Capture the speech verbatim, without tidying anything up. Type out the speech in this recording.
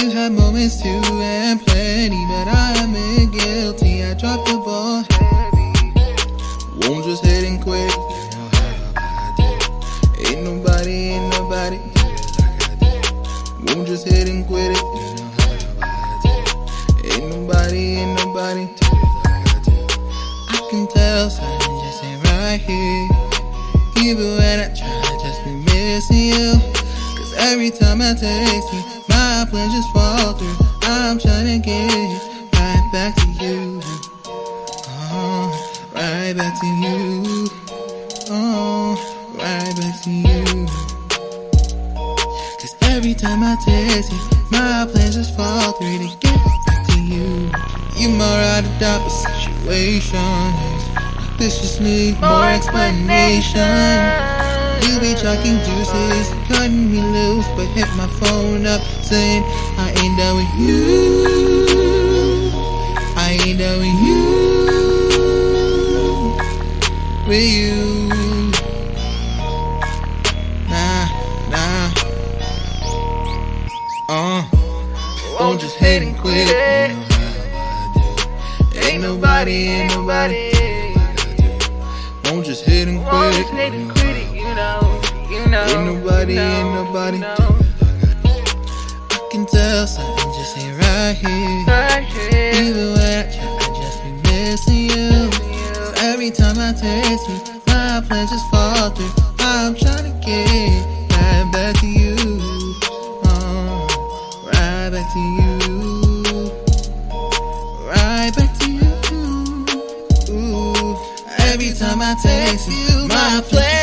do have moments too, and plenty, but I have been guilty. I dropped the ball heavy, won't just hit and quit. You know how I did. Ain't nobody, ain't nobody did like I did. Won't just hit and quit it. You know how I did. Ain't nobody, ain't nobody did like I did. I can tell something just ain't right here. Even when I try, I just be missing you. Cause every time I text you, my plans just fall through. I'm trying to get right back to you, oh, right back to you, oh, right back to you. Cause every time I text you, my plans just fall through to get back to you. You're more out of doubt for situations. This just need more explanation. You be talking juices, cutting me loose, but hit my phone up saying I ain't done with you. I ain't done with you, with you. Nah, nah. Uh, won't just hit and quit. Ain't nobody, ain't nobody. Won't just hit and quit it, you know, you know, you know. Ain't nobody, you know, ain't nobody, you know. I can tell something just ain't right here, right here. Even when I try, I just be missing you. Cause every time I text you, my plans just fall through. I'm trying to get right back to you, oh, right back to you, right back to you. Every time I text you, my plan